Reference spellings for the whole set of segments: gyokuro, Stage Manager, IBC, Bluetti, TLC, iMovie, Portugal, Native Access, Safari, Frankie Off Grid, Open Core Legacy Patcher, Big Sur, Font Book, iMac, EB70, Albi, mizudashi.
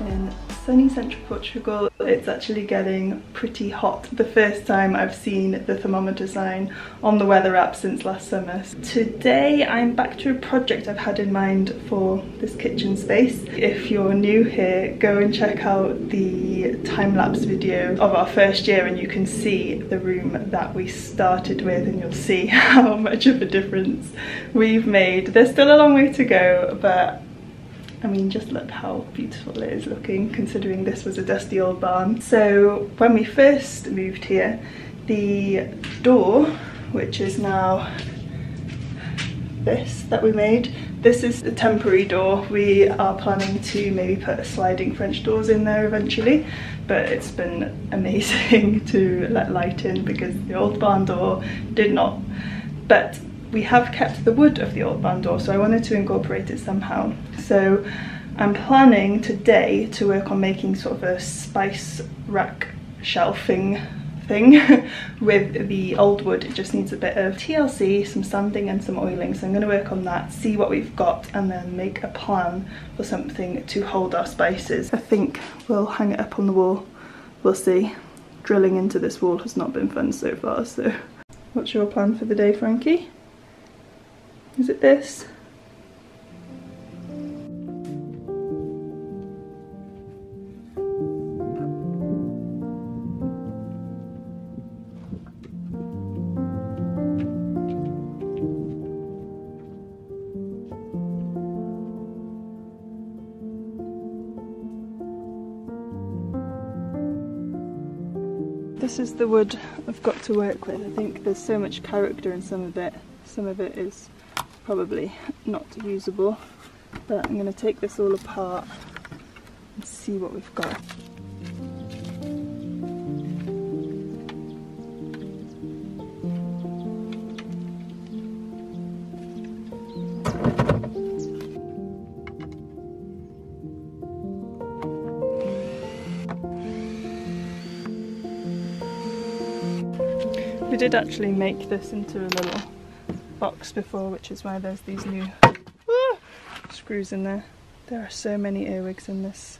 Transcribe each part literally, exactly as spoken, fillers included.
in sunny central Portugal. It's actually getting pretty hot. The first time I've seen the thermometer sign on the weather app since last summer. Today I'm back to a project I've had in mind for this kitchen space. If you're new here, go and check out the time-lapse video of our first year and you can see the room that we started with, and you'll see how much of a difference we've made. There's still a long way to go, but I mean, just look how beautiful it is looking, considering this was a dusty old barn. So when we first moved here, the door, which is now this that we made, this is a temporary door. We are planning to maybe put sliding French doors in there eventually, but it's been amazing to let light in because the old barn door did not. But we have kept the wood of the old barn door, so I wanted to incorporate it somehow. So I'm planning today to work on making sort of a spice rack shelving thing with the old wood. It just needs a bit of T L C, some sanding and some oiling, so I'm going to work on that, see what we've got, and then make a plan for something to hold our spices. I think we'll hang it up on the wall, we'll see. Drilling into this wall has not been fun so far, so. What's your plan for the day, Frankie? Is it this? This is the wood I've got to work with. I think there's so much character in some of it. Some of it is probably not usable, but I'm going to take this all apart and see what we've got. We did actually make this into a little box before, which is why there's these new ah, screws in there. There are so many earwigs in this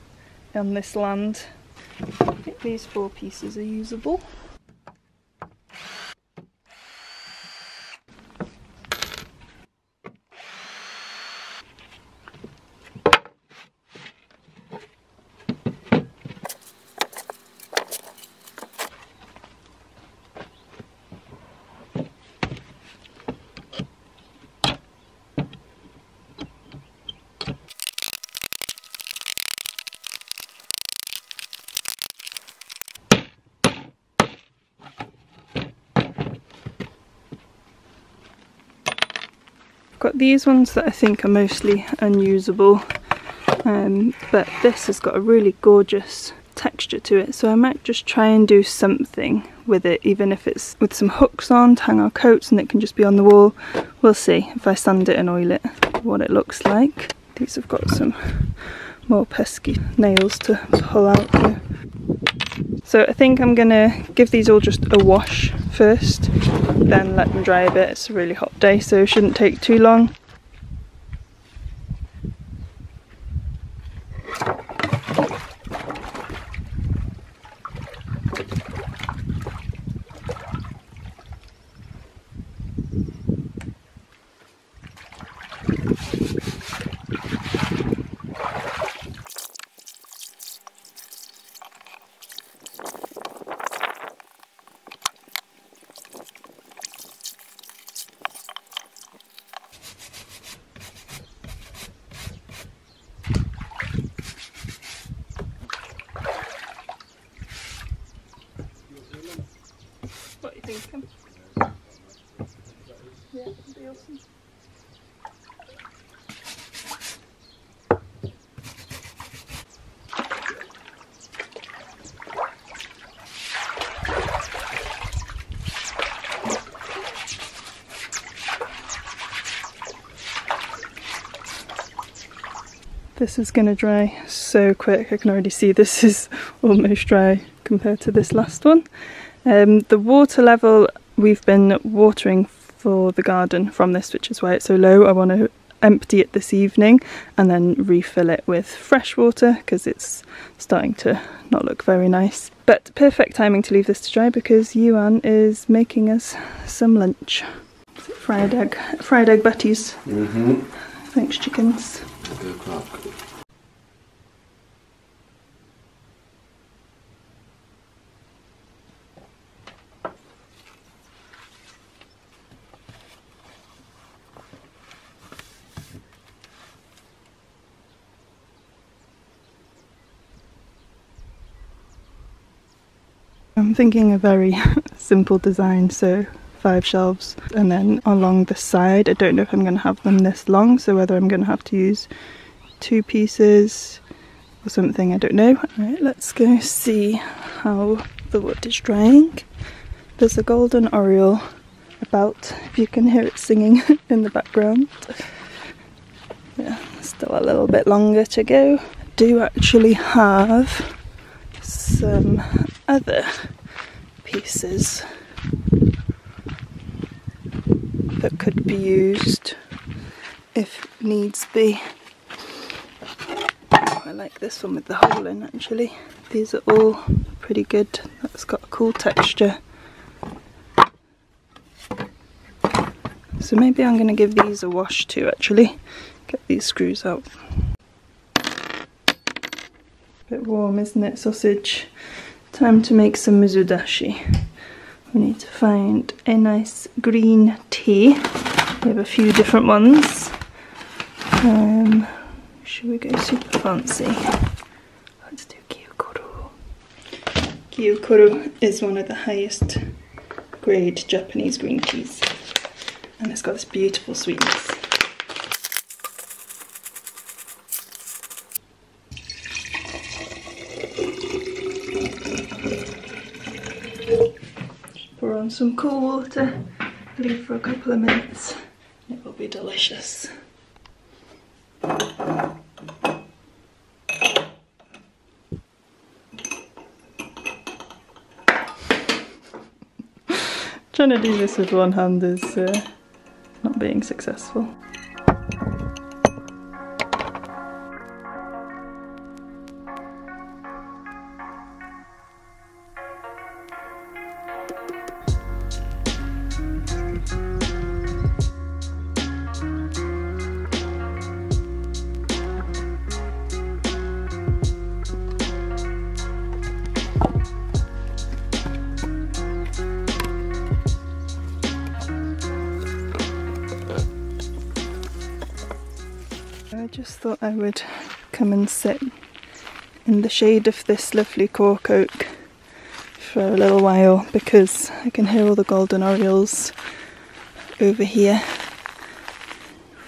on this land. I think these four pieces are usable. Got these ones that I think are mostly unusable, um, but this has got a really gorgeous texture to it, so I might just try and do something with it, even if it's with some hooks on to hang our coats and it can just be on the wall. We'll see if I sand it and oil it, what it looks like. These have got some more pesky nails to pull out here. So I think I'm gonna give these all just a wash first, then let them dry a bit. It's a really hot day, so it shouldn't take too long. This is going to dry so quick. I can already see this is almost dry compared to this last one. Um, the water level, we've been watering for the garden from this, which is why it's so low. I want to empty it this evening and then refill it with fresh water because it's starting to not look very nice. But perfect timing to leave this to dry because Yuan is making us some lunch. Fried egg, fried egg butties. Mm-hmm. Thanks, chickens. Good crack. I'm thinking a very simple design, so five shelves, and then along the side, I don't know if I'm going to have them this long, so whether I'm going to have to use two pieces or something, I don't know. Alright, let's go see how the wood is drying. There's a golden oriole about, if you can hear it singing in the background. Yeah, still a little bit longer to go. I do actually have some other pieces that could be used if needs be. Oh, I like this one with the hole in actually. These are all pretty good. That's got a cool texture. So maybe I'm going to give these a wash too actually. Get these screws out. Bit warm, isn't it? Sausage. Time to make some mizudashi. We need to find a nice green tea. We have a few different ones. Um, should we go super fancy? Let's do gyokuro. Gyokuro is one of the highest grade Japanese green teas, and it's got this beautiful sweetness. Some cool water, leave for a couple of minutes, it will be delicious. Trying to do this with one hand is uh, not being successful. Thought I would come and sit in the shade of this lovely cork oak for a little while because I can hear all the golden orioles over here,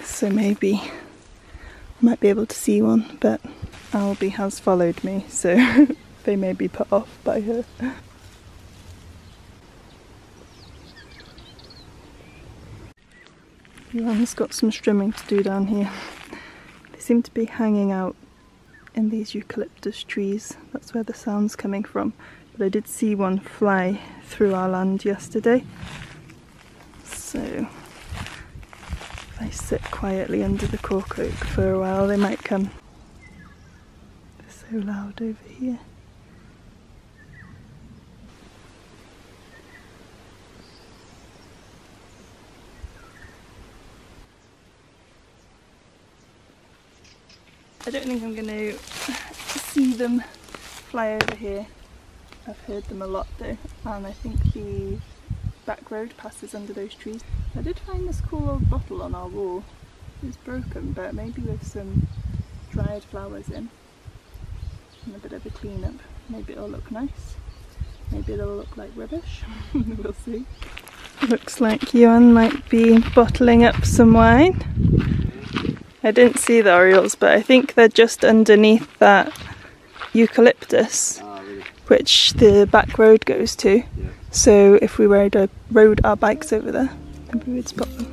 so maybe I might be able to see one, but Albi has followed me, so they may be put off by her. Johan's got some trimming to do down here. Seem to be hanging out in these eucalyptus trees, that's where the sound's coming from, but I did see one fly through our land yesterday, so if I sit quietly under the cork oak for a while they might come. They're so loud over here. I don't think I'm going to see them fly over here. I've heard them a lot though, and I think the back road passes under those trees. I did find this cool old bottle on our wall. It's broken, but maybe with some dried flowers in and a bit of a clean up. Maybe it'll look nice. Maybe it'll look like rubbish. We'll see. Looks like Yuan might be bottling up some wine. I didn't see the orioles, but I think they're just underneath that eucalyptus, ah, really? Which the back road goes to. Yeah. So if we rode, a, rode our bikes over there, maybe we'd spot them.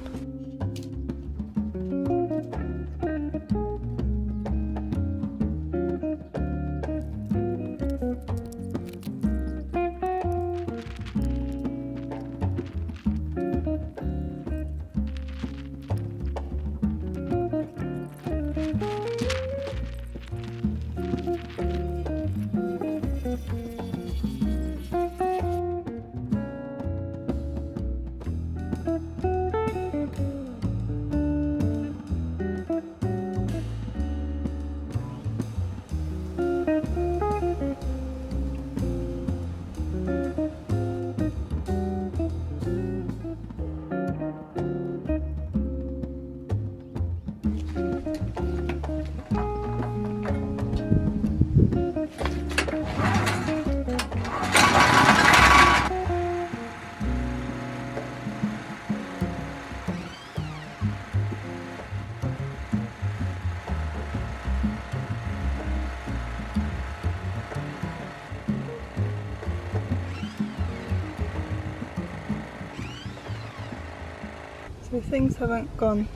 So things haven't gone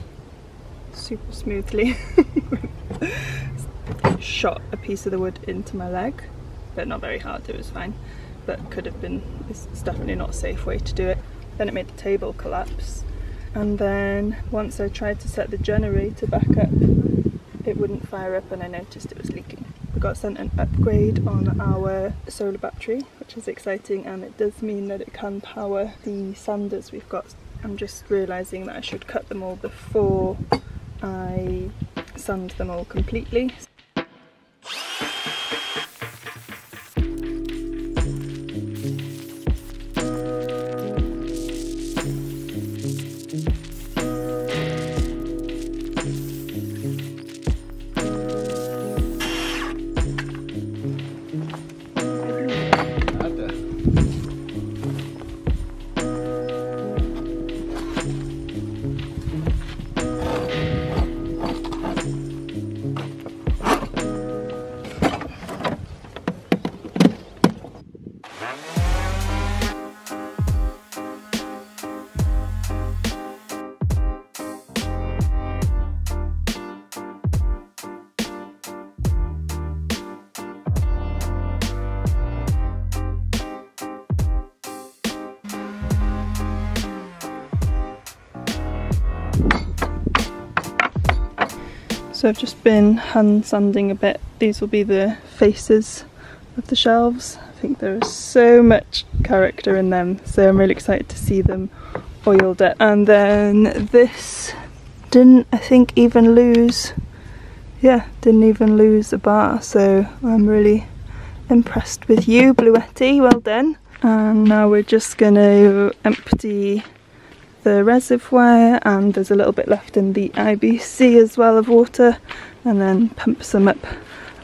super smoothly. Shot a piece of the wood into my leg, but not very hard, it was fine, but could have been, it's definitely not a safe way to do it. Then it made the table collapse, and then once I tried to set the generator back up, it wouldn't fire up and I noticed it was leaking. We got sent an upgrade on our solar battery, which is exciting, and it does mean that it can power the sanders we've got. I'm just realising that I should cut them all before I sand them all completely. So I've just been hand sanding a bit. These will be the faces of the shelves. I think there is so much character in them, so I'm really excited to see them oiled up. And then this didn't, I think, even lose, yeah, didn't even lose a bar, so I'm really impressed with you, Bluetti, well done. And now we're just going to empty the reservoir, and there's a little bit left in the I B C as well of water, and then pump some up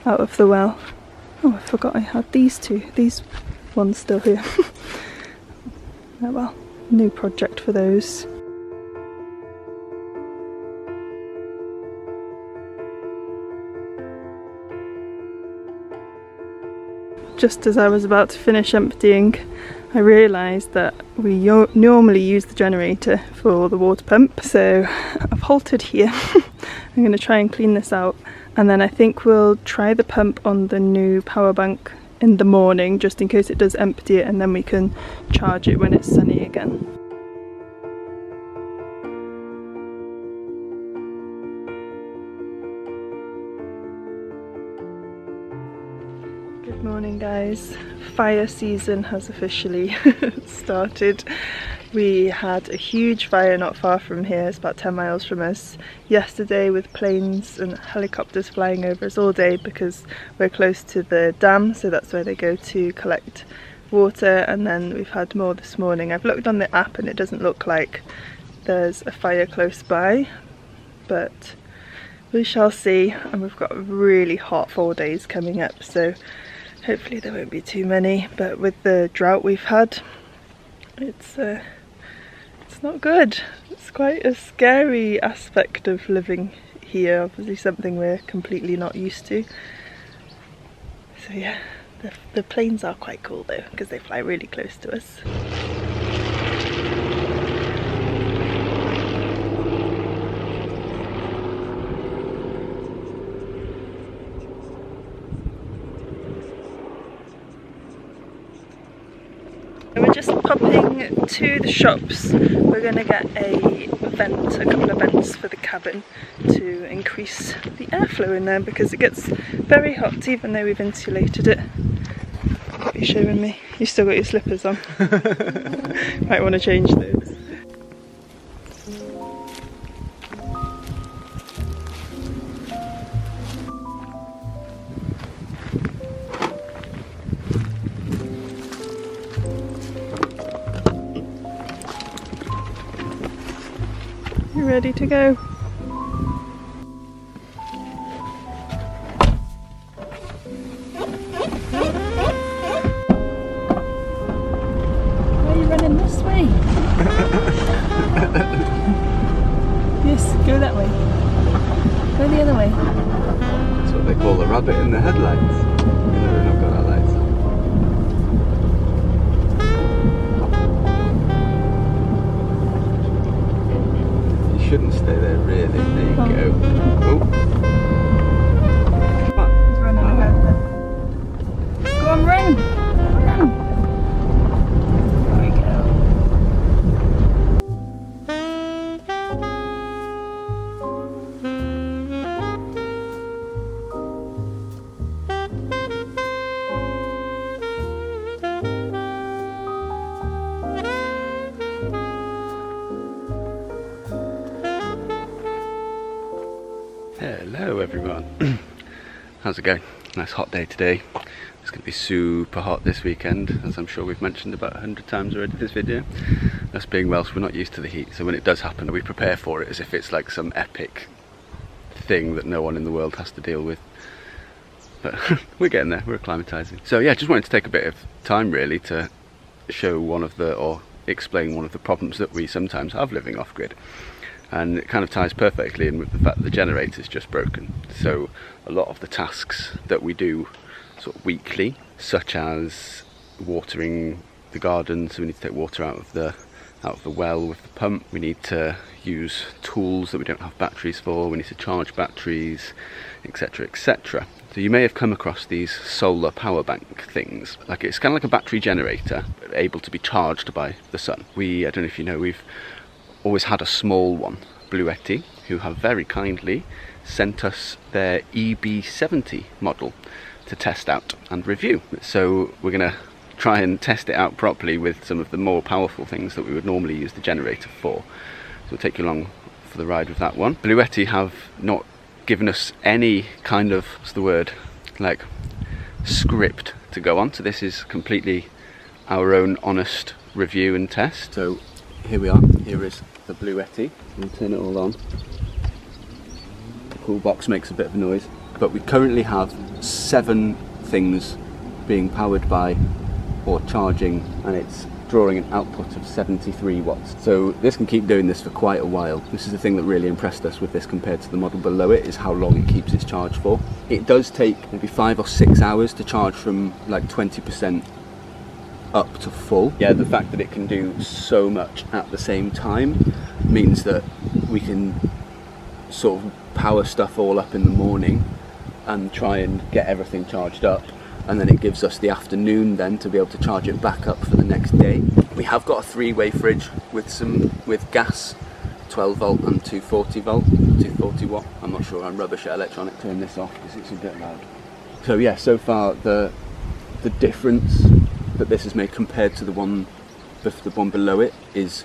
out of the well. Oh, I forgot I had these two, these ones still here. Oh well, new project for those. Just as I was about to finish emptying, I realised that we normally use the generator for the water pump, so I've halted here. I'm going to try and clean this out, and then I think we'll try the pump on the new power bank in the morning, just in case it does empty it, and then we can charge it when it's sunny again. Good morning, guys. Fire season has officially started. We had a huge fire not far from here, it's about ten miles from us, yesterday, with planes and helicopters flying over us all day because we're close to the dam, so that's where they go to collect water. And then we've had more this morning. I've looked on the app and it doesn't look like there's a fire close by, but we shall see. And we've got a really hot four days coming up, so hopefully there won't be too many, but with the drought we've had, it's uh, it's not good. It's quite a scary aspect of living here, obviously something we're completely not used to. So yeah, the, the planes are quite cool though, because they fly really close to us. Popping to the shops, we're going to get a vent, a couple of vents for the cabin to increase the airflow in there, because it gets very hot even though we've insulated it. What are you showing me? You've still got your slippers on. Might want to change those. Ready to go. Why are you running this way? Yes, go that way. Go the other way. That's what they call the rabbit in the headlights. They're not got our lights on. You shouldn't stay there, really. There you oh. go. Oh. Run! Run! There we go. Hello everyone. How's it going? Nice hot day today. It's going to be super hot this weekend, as I'm sure we've mentioned about a hundred times already this video. Us being Welsh, we're not used to the heat, so when it does happen, we prepare for it as if it's like some epic thing that no one in the world has to deal with. But we're getting there, we're acclimatising. So yeah, just wanted to take a bit of time really to show one of the, or explain one of the problems that we sometimes have living off-grid. And it kind of ties perfectly in with the fact that the generator's just broken. So a lot of the tasks that we do sort of weekly, such as watering the garden, so we need to take water out of the out of the well with the pump, we need to use tools that we don't have batteries for, we need to charge batteries, etc, etc. So you may have come across these solar power bank things. Like, it's kind of like a battery generator able to be charged by the sun. We, I don't know if you know, we've always had a small one. Bluetti, who have very kindly sent us their E B seventy model to test out and review. So we're going to try and test it out properly with some of the more powerful things that we would normally use the generator for. So we'll take you along for the ride with that one. Bluetti have not given us any kind of, what's the word, like script to go on. So this is completely our own honest review and test. So here we are, here is the Bluetti. We'll turn it all on. The cool box makes a bit of noise. But we currently have seven things being powered by or charging, and it's drawing an output of seventy-three watts. So this can keep doing this for quite a while. This is the thing that really impressed us with this compared to the model below it, is how long it keeps its charge for. It does take maybe five or six hours to charge from like twenty percent up to full. Yeah, the fact that it can do so much at the same time means that we can sort of power stuff all up in the morning and try and get everything charged up, and then it gives us the afternoon then to be able to charge it back up for the next day. We have got a three-way fridge with some with gas, twelve volt and two forty volt, two forty watt. I'm not sure, I'm rubbish at electronic. Turn this off because it's a bit loud. So yeah, so far the the difference that this has made compared to the one the one below it is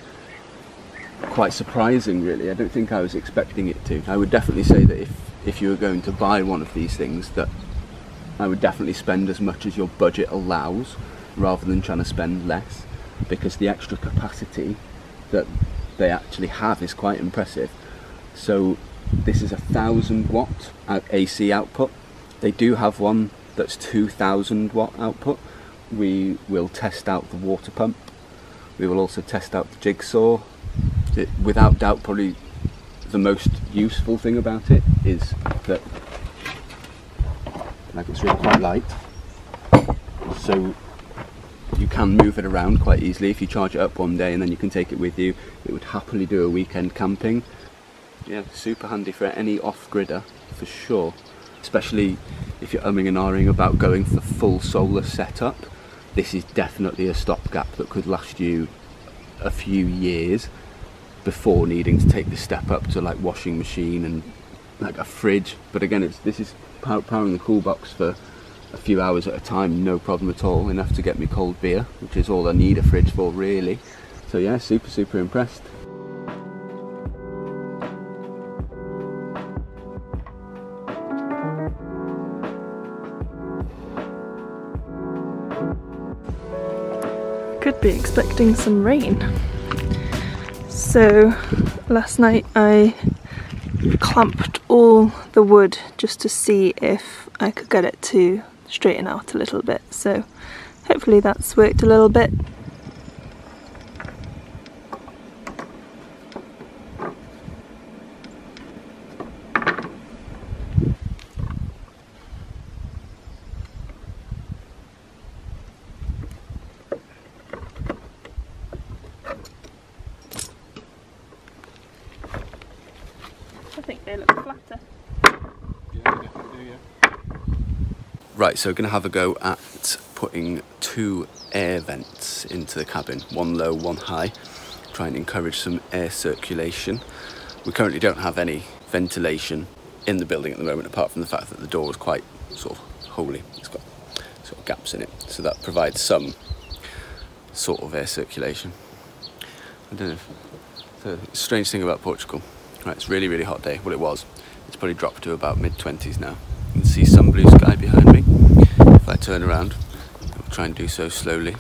quite surprising really. I don't think I was expecting it to. I would definitely say that if if you were going to buy one of these things, that I would definitely spend as much as your budget allows rather than trying to spend less, because the extra capacity that they actually have is quite impressive. So this is a thousand watt A C output. They do have one that's two thousand watt output. We will test out the water pump. We will also test out the jigsaw. It, without doubt, probably the most useful thing about it is that, like, it's really quite light, so you can move it around quite easily. If you charge it up one day and then you can take it with you, it would happily do a weekend camping. Yeah, super handy for any off-gridder for sure, especially if you're umming and ahhing about going for full solar setup. This is definitely a stopgap that could last you a few years before needing to take the step up to like washing machine and like a fridge. But again, it's this is pow powering the cool box for a few hours at a time, no problem at all, enough to get me cold beer, which is all I need a fridge for really. So yeah, super super impressed. Could be expecting some rain. So last night I clamped all the wood just to see if I could get it to straighten out a little bit, so hopefully that's worked a little bit. Right, so we're going to have a go at putting two air vents into the cabin, one low, one high, trying to encourage some air circulation. We currently don't have any ventilation in the building at the moment, apart from the fact that the door is quite sort of holy. It's got sort of gaps in it, so that provides some sort of air circulation. I don't know, if, the strange thing about Portugal, right, it's really, really hot day. Well, it was. It's probably dropped to about mid twenties now. You can see some blue sky behind me. If I turn around, I'll try and do so slowly.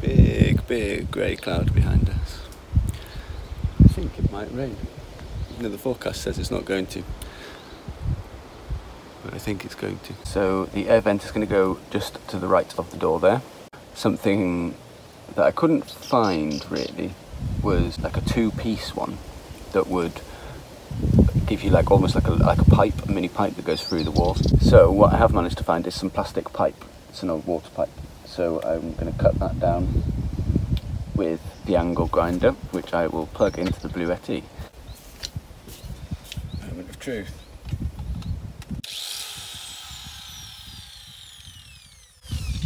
Big, big grey cloud behind us. I think it might rain. Even though the forecast says it's not going to. But I think it's going to. So the air vent is going to go just to the right of the door there. Something that I couldn't find really was like a two-piece one that would give you like almost like a, like a pipe, a mini pipe that goes through the wall. So what I have managed to find is some plastic pipe. It's an old water pipe. So I'm going to cut that down with the angle grinder, which I will plug into the Bluetti. Moment of truth.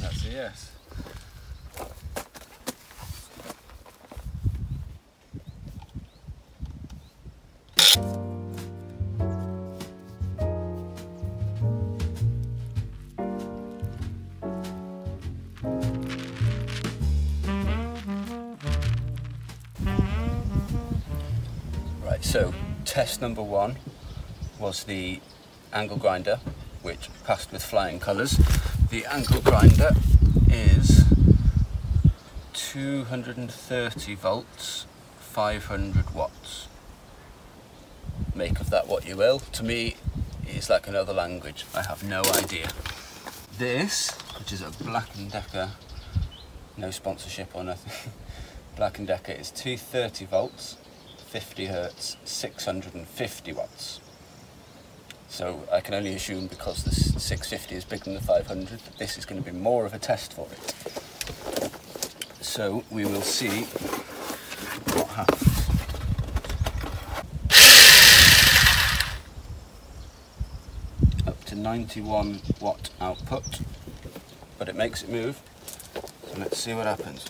That's a yes. So test number one was the angle grinder, which passed with flying colours. The angle grinder is two hundred thirty volts, five hundred watts. Make of that what you will. To me, it's like another language. I have no idea. This, which is a Black and Decker, no sponsorship or nothing. Black and Decker is two hundred thirty volts. fifty hertz, six hundred fifty watts. So I can only assume, because the six fifty is bigger than the five hundred, that this is going to be more of a test for it. So we will see what happens. Up to ninety-one watt output, but it makes it move. So let's see what happens.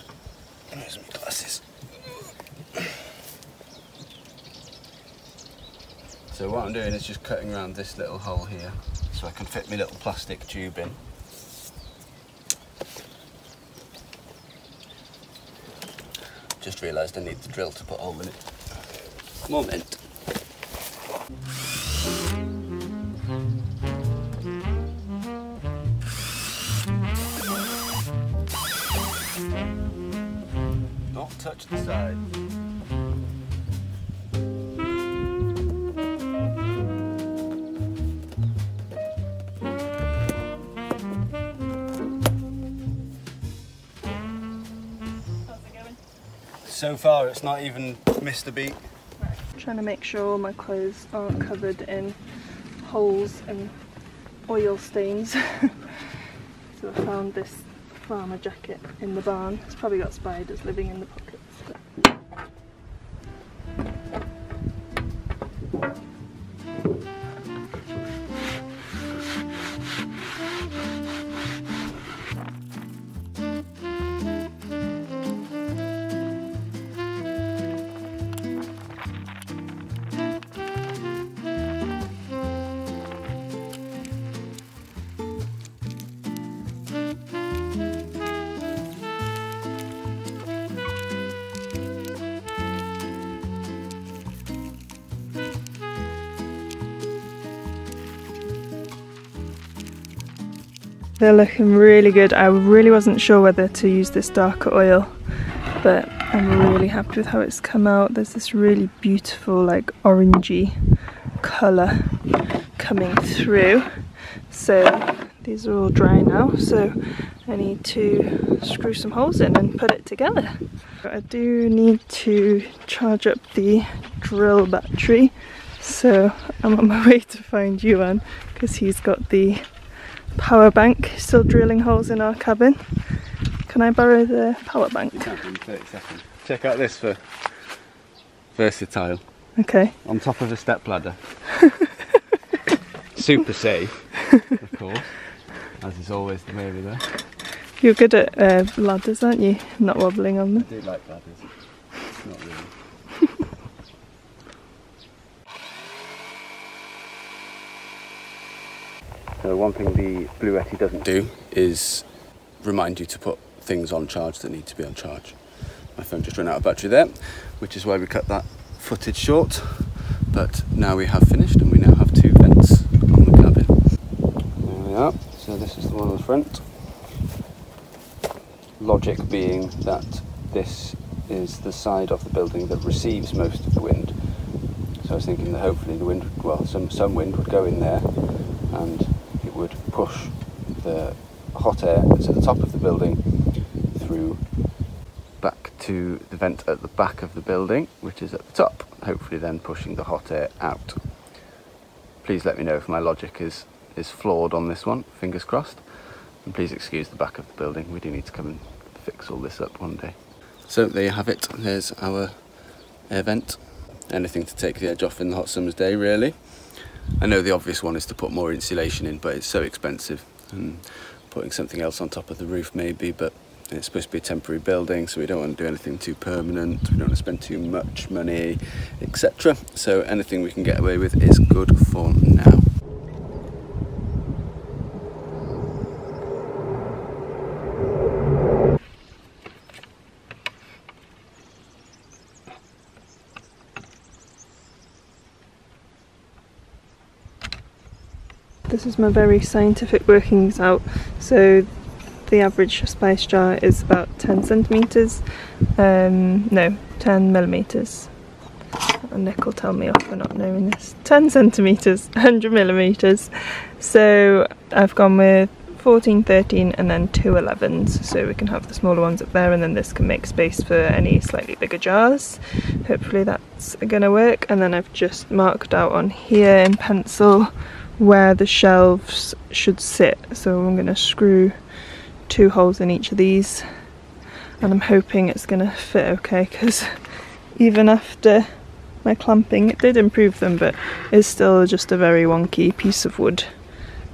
Here's my glasses. So what I'm doing is just cutting around this little hole here so I can fit my little plastic tube in. Just realised I need the drill to put a hole in it. Moment. Not touch the side. So far, it's not even missed a beat. Right. I'm trying to make sure all my clothes aren't covered in holes and oil stains. So I found this farmer jacket in the barn. It's probably got spiders living in the pockets. They're looking really good. I really wasn't sure whether to use this darker oil, but I'm really happy with how it's come out. There's this really beautiful like orangey colour coming through. So these are all dry now, so I need to screw some holes in and put it together. I do need to charge up the drill battery, so I'm on my way to find Yuan because he's got the power bank still drilling holes in our cabin. Can I borrow the power bank? thirty seconds. Check out this for versatile. Okay. On top of a stepladder. Super safe, of course, as is always the way with her. You're good at uh, ladders, aren't you? Not wobbling on them. I do like ladders. Not really. So one thing the Bluetti doesn't do is remind you to put things on charge that need to be on charge. My phone just ran out of battery there, which is why we cut that footage short. But now we have finished, and we now have two vents on the cabin. There we are. So this is the one on the front. Logic being that this is the side of the building that receives most of the wind. So I was thinking that hopefully the wind, would, well, some some wind would go in there, and it would push the hot air that's at the top of the building through back to the vent at the back of the building, which is at the top, hopefully then pushing the hot air out. Please let me know if my logic is, is flawed on this one, fingers crossed, and please excuse the back of the building. We do need to come and fix all this up one day. So there you have it, there's our air vent. Anything to take the edge off in the hot summer's day, really. I know the obvious one is to put more insulation in, but it's so expensive, and putting something else on top of the roof maybe, but it's supposed to be a temporary building, so we don't want to do anything too permanent, we don't want to spend too much money, et cetera. So anything we can get away with is good for now. This is my very scientific workings out. So the average spice jar is about ten centimetres, um, no, ten millimetres. And Nick will tell me off for not knowing this. ten centimetres, one hundred millimetres. So I've gone with fourteen, thirteen and then two elevens, so we can have the smaller ones up there, and then this can make space for any slightly bigger jars. Hopefully that's gonna work. And then I've just marked out on here in pencil where the shelves should sit, so I'm going to screw two holes in each of these, and I'm hoping it's going to fit okay, because even after my clamping it did improve them, but it's still just a very wonky piece of wood.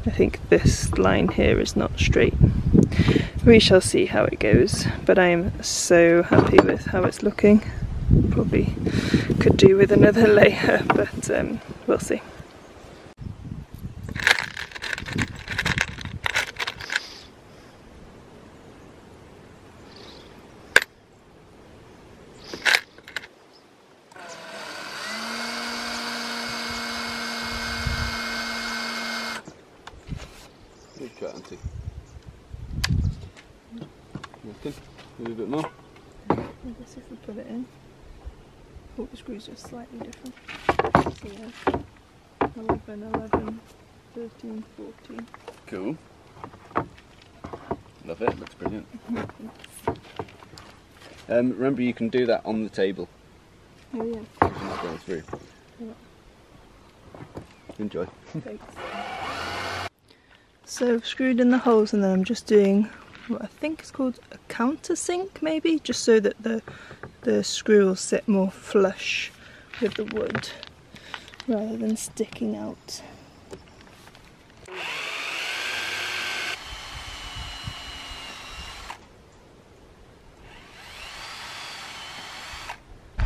I think this line here is not straight. We shall see how it goes, but I am so happy with how it's looking. Probably could do with another layer, but um, we'll see. Just slightly different. So yeah, eleven, eleven, thirteen, fourteen. Cool. Love it, looks brilliant. um, remember, you can do that on the table. Oh yeah. You can not go through. Yeah. Enjoy. Thanks. So I've screwed in the holes, and then I'm just doing what I think is called a countersink, maybe, just so that the the screw will sit more flush with the wood rather than sticking out.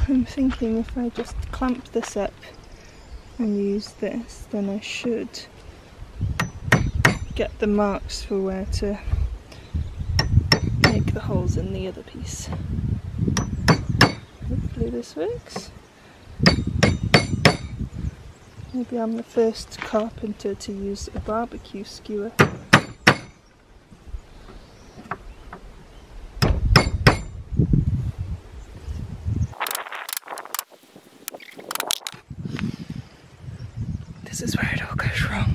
I'm thinking if I just clamp this up and use this, then I should get the marks for where to make the holes in the other piece. Hopefully this works. Maybe I'm the first carpenter to use a barbecue skewer. This is where it all goes wrong.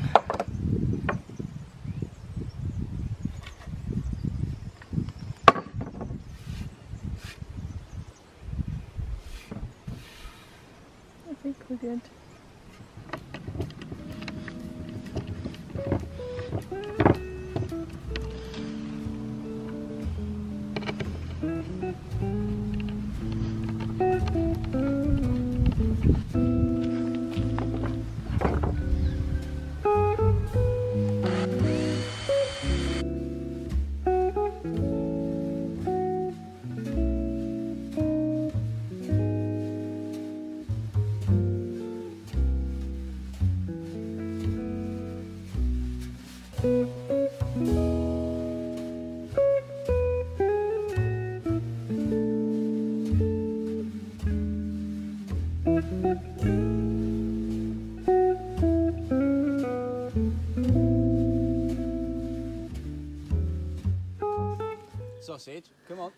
Sausage, come on.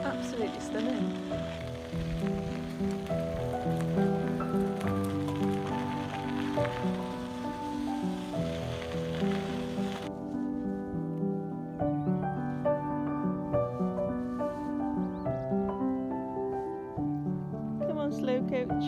Absolutely stunning. Come on, slow coach.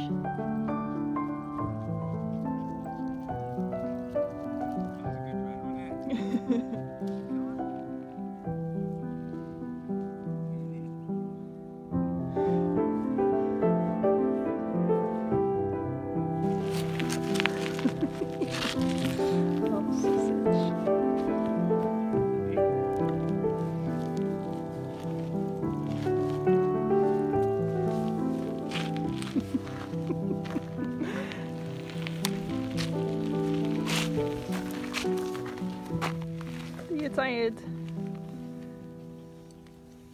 Tired.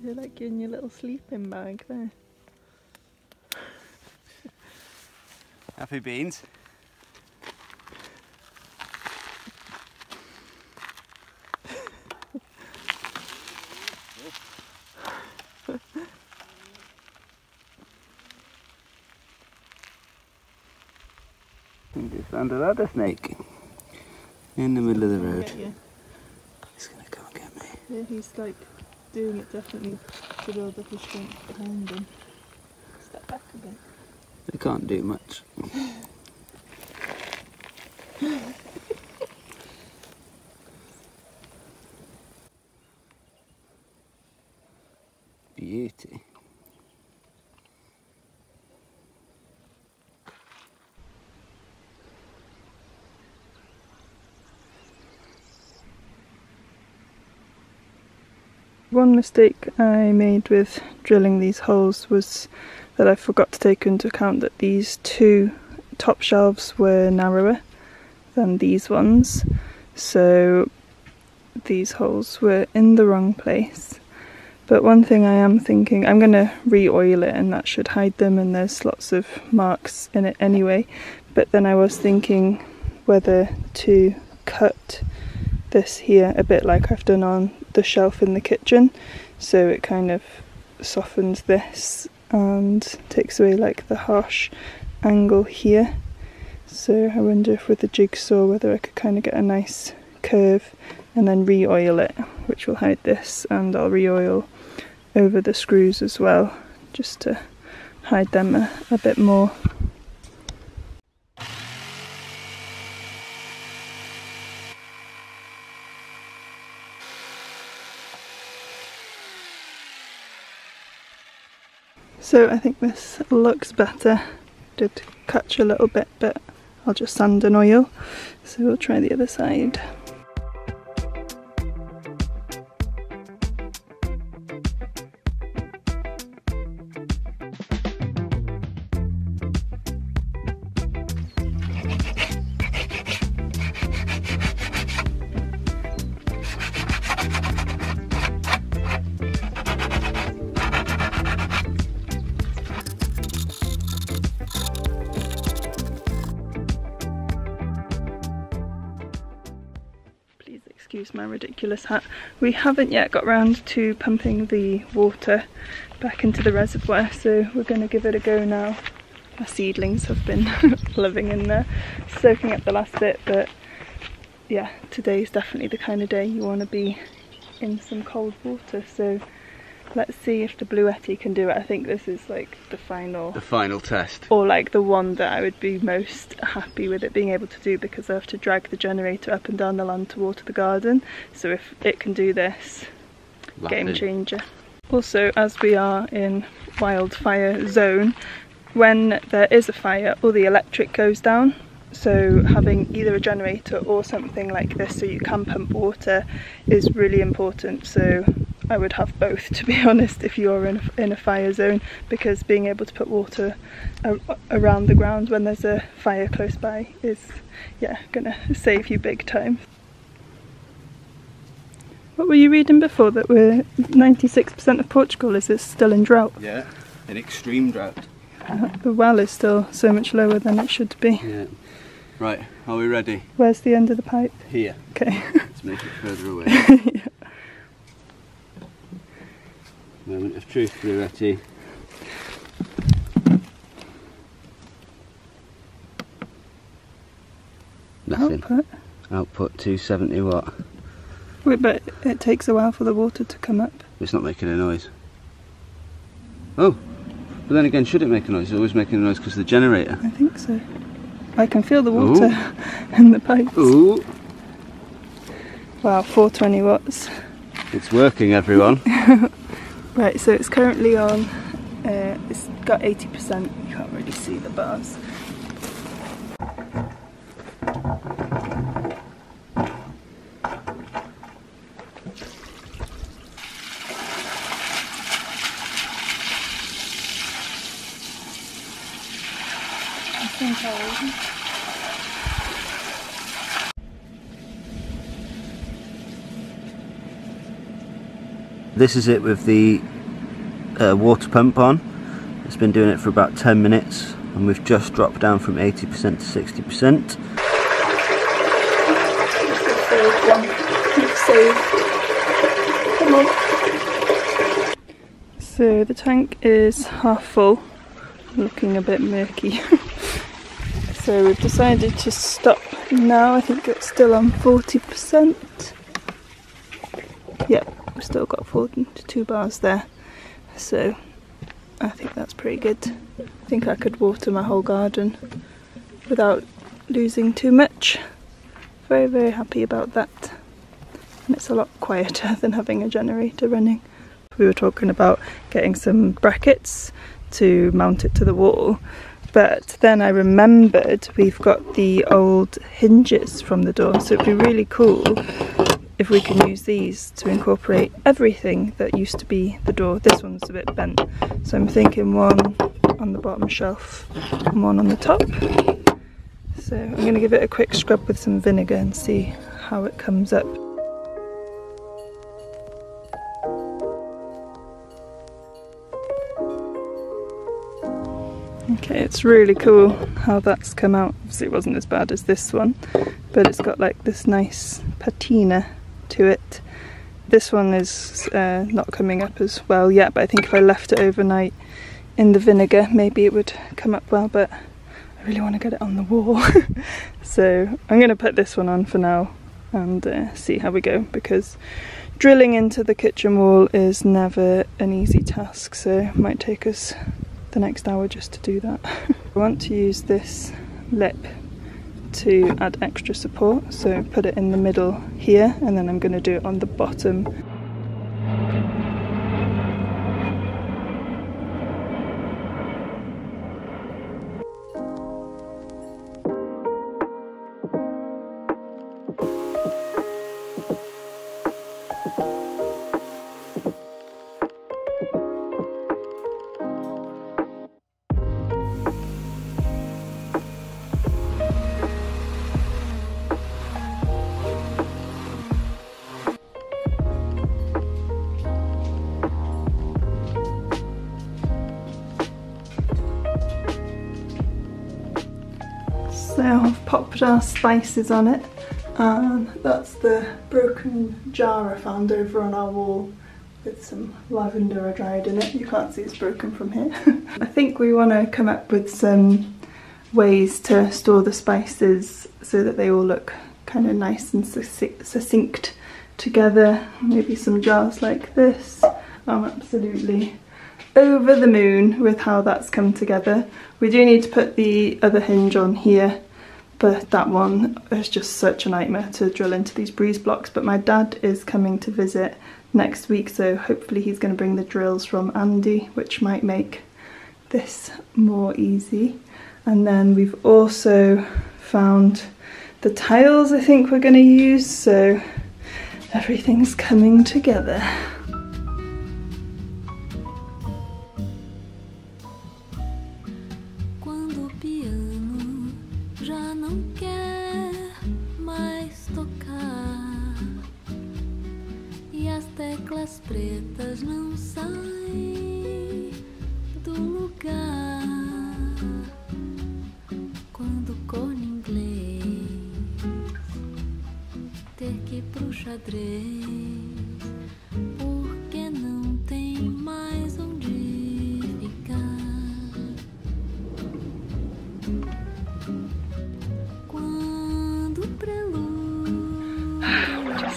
You're like you're in your little sleeping bag there. Happy beans. Just under that, a snake in the middle of the road. Yeah, he's like doing it definitely to build up his strength behind him. Step back a bit. They can't do much. Beauty. One mistake I made with drilling these holes was that I forgot to take into account that these two top shelves were narrower than these ones, so these holes were in the wrong place. But one thing I am thinking, I'm going to re-oil it and that should hide them, and there's lots of marks in it anyway, but then I was thinking whether to cut this here a bit like I've done on the shelf in the kitchen, so it kind of softens this and takes away like the harsh angle here. So I wonder if with the jigsaw whether I could kind of get a nice curve and then re-oil it, which will hide this, and I'll re-oil over the screws as well just to hide them a, a bit more. So I think this looks better. Did catch a little bit, but I'll just sand and oil. So we'll try the other side. excuse my ridiculous hat. We haven't yet got round to pumping the water back into the reservoir, so we're going to give it a go now. My seedlings have been living in there, soaking up the last bit, but yeah, today's definitely the kind of day you want to be in some cold water, so let's see if the Bluetti can do it. I think this is like the final the final test, or like the one that I would be most happy with it being able to do, because I have to drag the generator up and down the land to water the garden. So if it can do this, Lappy. Game changer. Also, as we are in wildfire zone, when there is a fire, all the electric goes down. So having either a generator or something like this so you can pump water is really important. So I would have both, to be honest, if you're in a, in a fire zone, because being able to put water ar around the ground when there's a fire close by is, yeah, gonna save you big time. What were you reading before, that we're ninety-six percent of Portugal is still in drought? Yeah, an extreme drought. Uh, the well is still so much lower than it should be. Yeah. Right, are we ready? Where's the end of the pipe? Here. Okay. Let's make it further away. Yeah. Moment of truth, Bluetti. Nothing. Output? Output two seventy watt. Wait, but it takes a while for the water to come up. It's not making a noise. Oh, but then again, should it make a noise? It's always making a noise because of the generator. I think so. I can feel the water in the pipes. Ooh. Wow, four twenty watts. It's working, everyone. Right, so it's currently on, uh, it's got eighty percent, you can't really see the bars. I think I will. This is it with the uh, water pump on. It's been doing it for about ten minutes and we've just dropped down from eighty percent to sixty percent. So the tank is half full, looking a bit murky. So we've decided to stop now. I think it's still on forty percent. Yep. We've still got forty-two bars there, so I think that's pretty good. I think I could water my whole garden without losing too much. Very, very happy about that. And it's a lot quieter than having a generator running. We were talking about getting some brackets to mount it to the wall, but then I remembered we've got the old hinges from the door, so it'd be really cool if we can use these to incorporate everything that used to be the door. This one's a bit bent, so I'm thinking one on the bottom shelf and one on the top. So I'm going to give it a quick scrub with some vinegar and see how it comes up. Okay, it's really cool how that's come out. Obviously it wasn't as bad as this one, but it's got like this nice patina to it. This one is uh, not coming up as well yet, but I think if I left it overnight in the vinegar maybe it would come up well, but I really want to get it on the wall. So I'm going to put this one on for now and uh, see how we go, because drilling into the kitchen wall is never an easy task, so it might take us the next hour just to do that. I want to use this lip to add extra support, so put it in the middle here, and then I'm going to do it on the bottom. So I've popped our spices on it And that's the broken jar I found over on our wall with some lavender I dried in it. You can't see it's broken from here. I think we want to come up with some ways to store the spices so that they all look kind of nice and succinct together. Maybe some jars like this. I'm absolutely over the moon with how that's come together. We do need to put the other hinge on here, but that one is just such a nightmare to drill into these breeze blocks. But my dad is coming to visit next week, so hopefully he's going to bring the drills from Andy, which might make this more easy. And then we've also found the tiles I think we're going to use, so everything's coming together.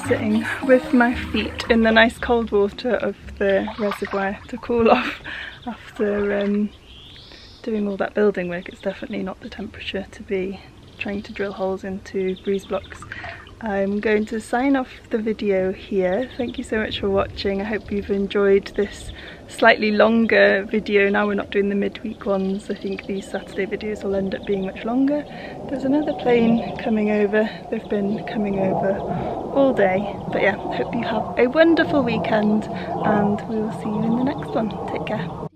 Sitting with my feet in the nice cold water of the reservoir to cool off after um, doing all that building work. It's definitely not the temperature to be trying to drill holes into breeze blocks. I'm going to sign off the video here. Thank you so much for watching. I hope you've enjoyed this slightly longer video. Now we're not doing the midweek ones. I think these Saturday videos will end up being much longer. There's another plane coming over. They've been coming over all day, but yeah, hope you have a wonderful weekend and we will see you in the next one. Take care.